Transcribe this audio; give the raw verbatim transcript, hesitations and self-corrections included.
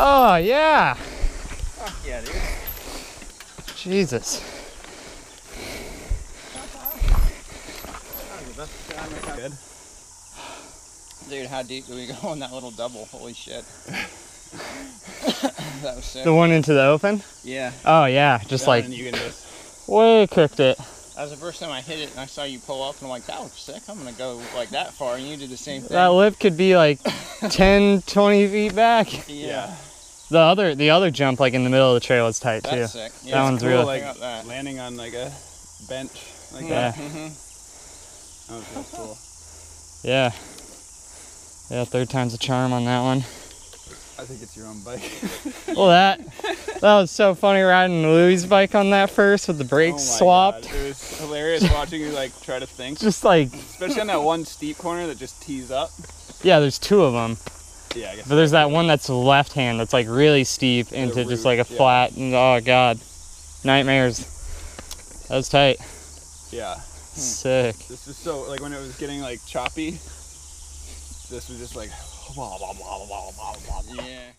Oh yeah! Fuck yeah, dude. Jesus. Good. Dude, how deep do we go on that little double? Holy shit. That was sick. The one into the open? Yeah. Oh yeah, just that like you can just... way cooked it. That was the first time I hit it and I saw you pull up and I'm like, that looks sick, I'm gonna go like that far, and you did the same thing. That lip could be like ten, twenty feet back. Yeah. yeah. The other the other jump like in the middle of the trail is tight. That's too. Sick. Yeah, that one's cool, really like that. Landing on like a bench like yeah. that. Mm-hmm. That was really cool. Yeah. Yeah, third time's a charm on that one. I think it's your own bike. Well, that that was so funny riding Louie's bike on that first with the brakes oh swapped. God. It was hilarious watching you like try to think. Just like especially on that one steep corner that just tees up. Yeah, there's two of them. Yeah, I guess. But there's that one that's left hand that's like really steep into just like a flat, yeah. And oh god, nightmares. That was tight. Yeah. Sick. This is so like when it was getting like choppy. This was just like. Blah, blah, blah, blah, blah, blah, blah. Yeah.